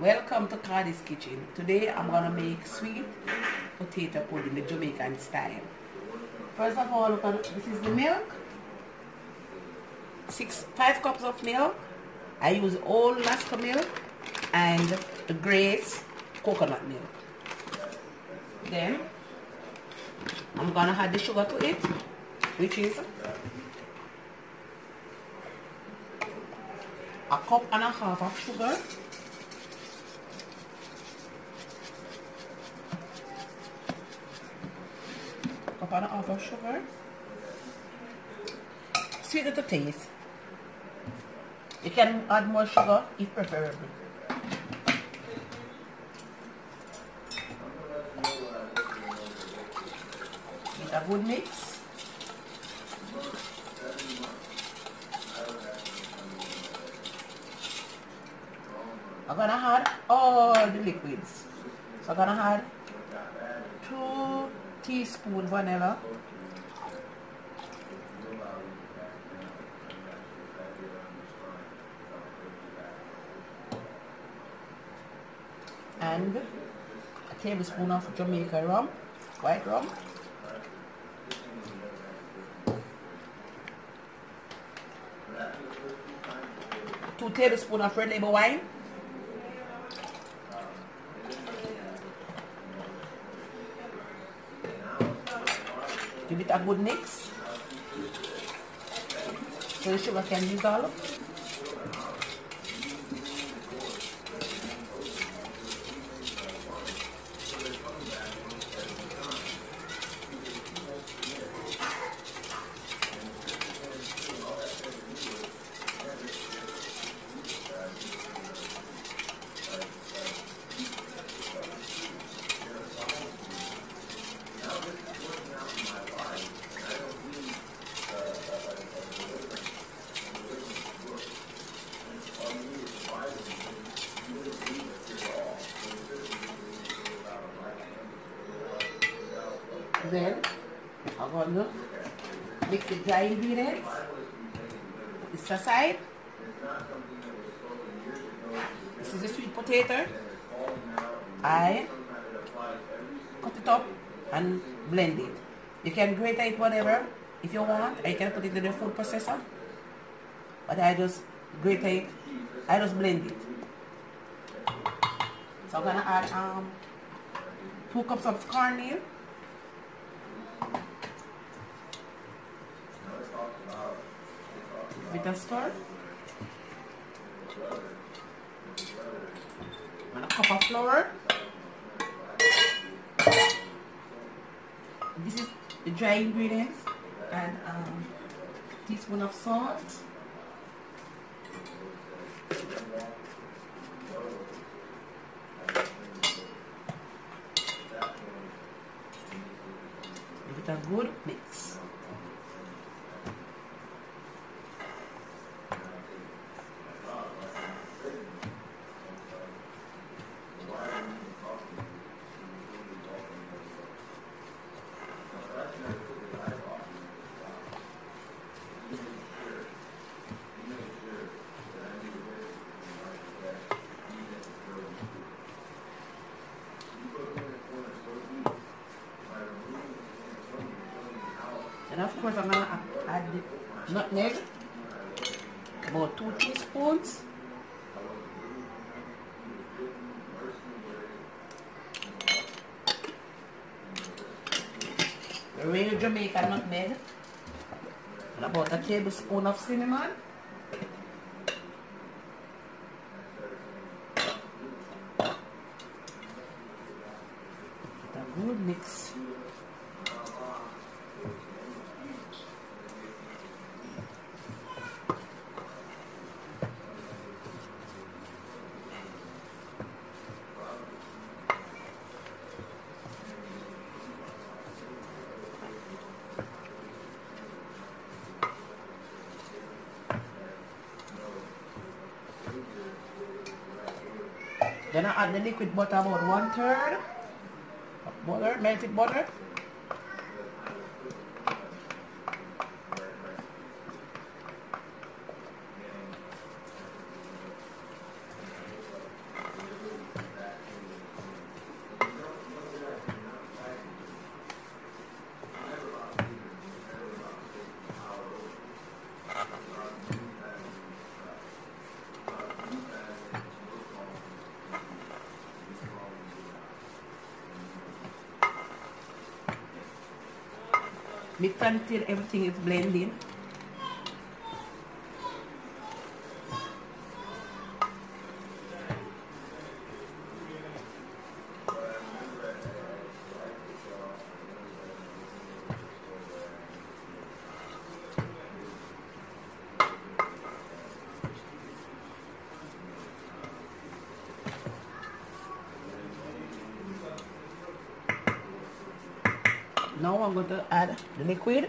Welcome to Cardi's Kitchen. Today I'm going to make sweet potato pudding, the Jamaican style. First of all, this is the milk. 5 cups of milk. I use old Master milk and the Grace coconut milk. Then I'm going to add the sugar to it, which is a cup and a half of sugar, sweeten to taste. You can add more sugar if preferable. It's a good mix. I'm gonna add all the liquids. So I'm gonna add 2 teaspoons vanilla, 1 tablespoon of Jamaica rum, white rum. Mm-hmm. 2 tablespoons of red label wine. 2 bit of good mix, so the sugar can dissolve. Then I'm going to mix the dry ingredients, put this aside. This is a sweet potato. I cut it up and blend it. You can grate it whatever if you want. I can put it in the food processor, but I just grate it. I just blend it. So I'm going to add 2 cups of cornmeal. With a stir, and a cup of flour. This is the dry ingredients, and a teaspoon of salt, with a good mix. And of course, I'm going to add the nutmeg, about 2 teaspoons. The real Jamaican nutmeg, and about 1 tablespoon of cinnamon. Get a good mix. Then I add the liquid butter, about 1/3 of butter, melted butter. mix until everything is blending. Now I'm going to add the liquid,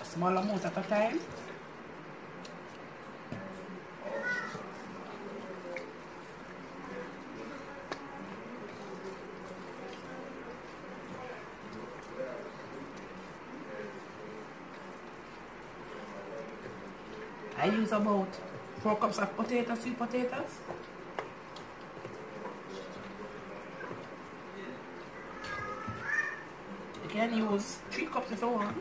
a small amount at a time. I use about 4 cups of potatoes, sweet potatoes. Again, use 3 cups if you want.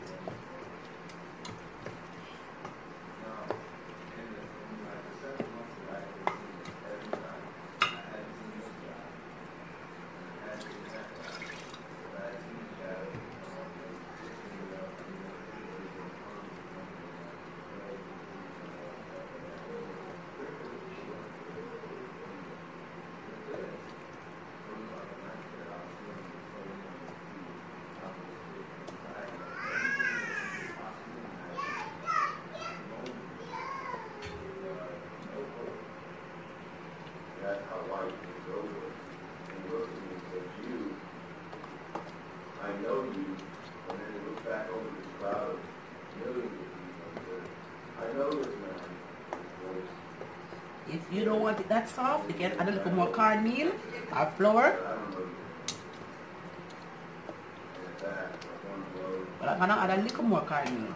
If you don't want it that soft, you can add a little more cornmeal or flour. But I'm gonna add a little more cornmeal.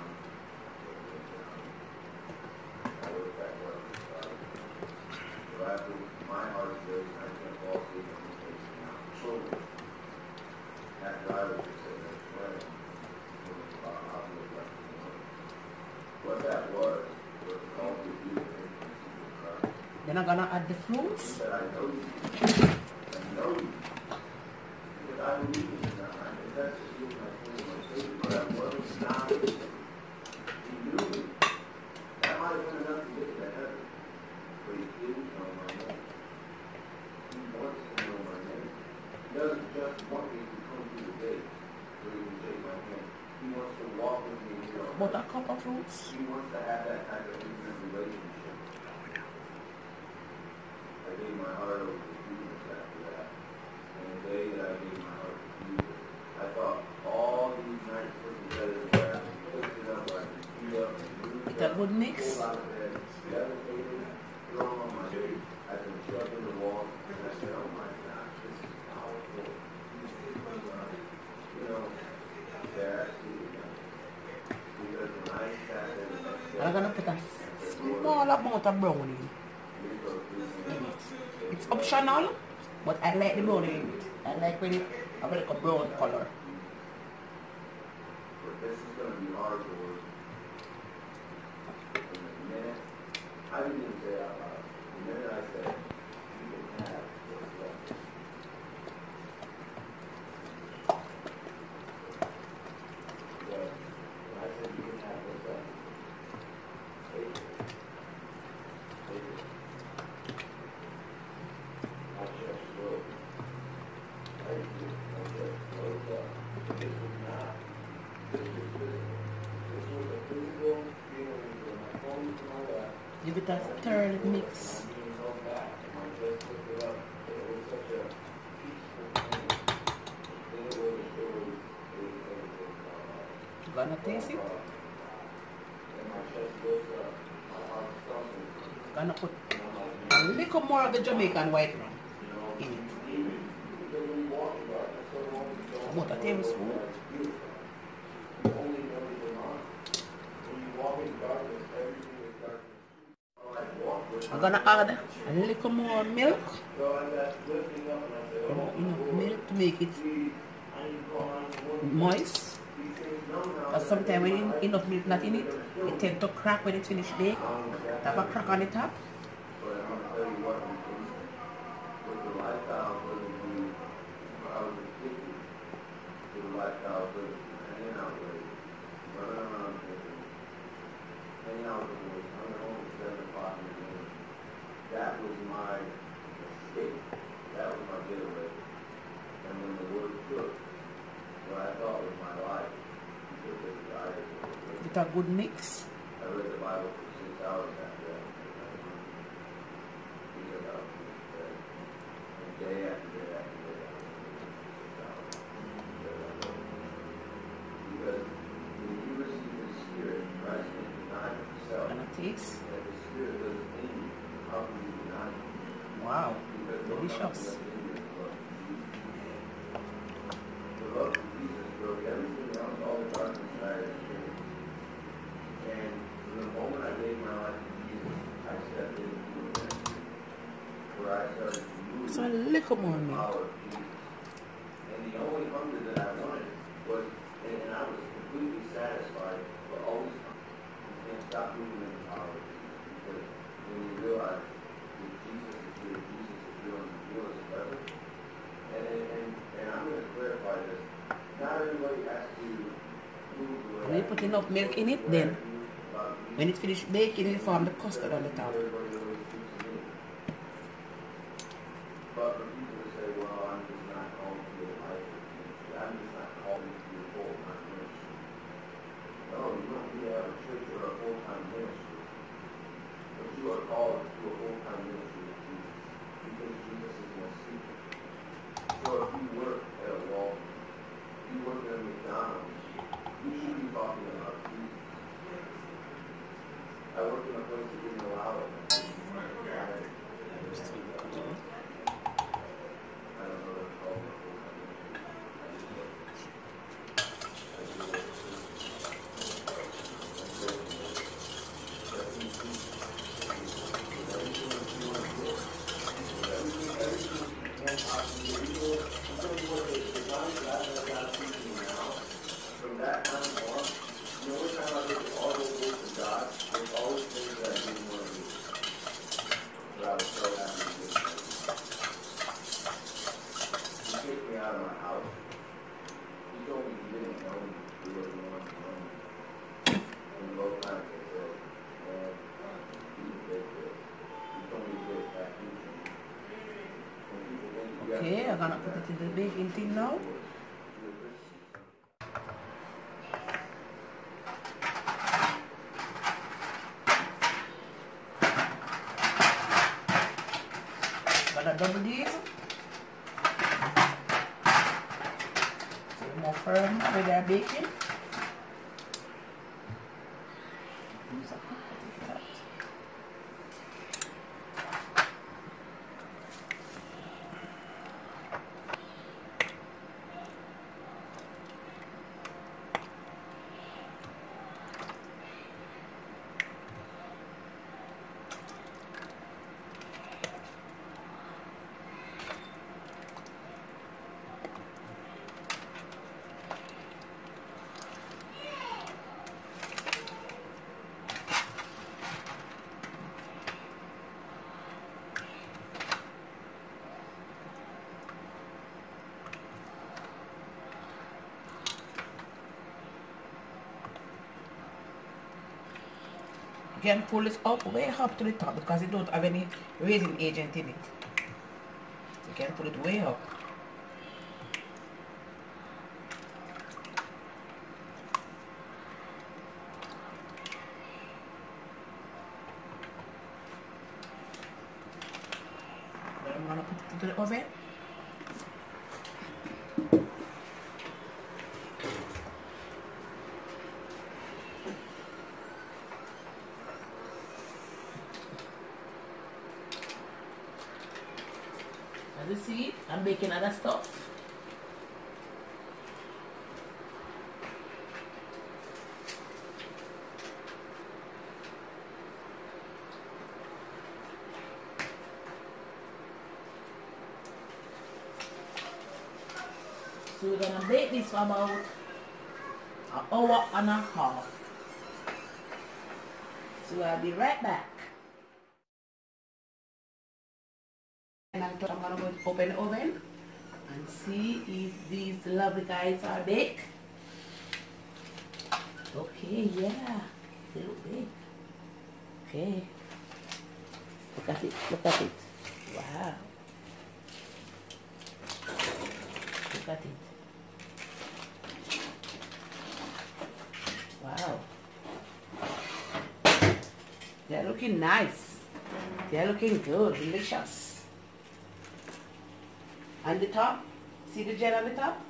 Then I'm gonna add the fruits. But a cup of fruits. He wants to have that kind of relationship. I gave my heart over to Jesus after that. And the day that I gave my heart to Jesus, I thought all these nights put together where I could pick it up, I could heat up and move it. That would mix. I can jump in the wall and I said, oh my God, this is powerful. You know, they're actually because when I sat in I'm going to put a small amount of brownie. It's optional, but I like the brownie. I like when it has like a brown color. But this is going to be hard to work. And the minute, I didn't even say out loud. The minute I said, you can have what's left. Give it a third mix. You gonna taste it? You gonna put a little more of the Jamaican white rum in it. About a tablespoon. I'm gonna add a little more milk. Enough milk to make it moist. Because sometimes when enough milk not in it, it tends to crack when it's finished baked. Have a crack on the top. get wiped out with it, hanging out with it, running around with it, hanging out with it, coming home at 7 o'clock in the morning. That was my escape. That was my getaway. And when the Lord took what I thought was my life, He took it as I did. It's a good mix. I read the Bible for 6 hours after that. Day after day after day. Because when you receive the Spirit, Christ can deny Himself. And the Spirit doesn't in you. How can you deny Him? Wow. Because delicious. The love of Jesus broke everything else, all the darkness I had experienced. And from the moment I gave my life to Jesus, I stepped into the ministry where I started to move. It's a little moment. And the only hunger that I wanted was, and I was completely satisfied, but always you can't stop moving in the power of Jesus. Because when you realize that Jesus is real and real as ever. And I'm going to clarify this. Not everybody has to move the way. Are you putting enough milk in it then? When it finished baking, you form the custard on the top. But for people to say, well, I'm just not called to your life. I'm just not called to your full-time ministry. No, you don't need to have a church or a full-time ministry. But you are called to a full-time ministry with Jesus. Because Jesus is more secret. So if you work at a Walmart, if you work at a McDonald's, you should be talking about Jesus. I work in a place that didn't allow it. Okay, I'm gonna put it in the baking tin now. Gonna double these. So more firm with their baking. You can pull it up way up to the top because it don't have any raising agent in it. So you can pull it way up. Then I'm gonna put it into the oven. You see, I'm making other stuff. So we're gonna bake this for about an hour and a half. So I'll be right back. And I'm going to open the oven and see. see if these lovely guys are big. Okay, yeah, they look big. Okay, look at it, look at it. Wow, look at it. Wow, they're looking nice, they're looking good, delicious. And the top, see the gel on the top?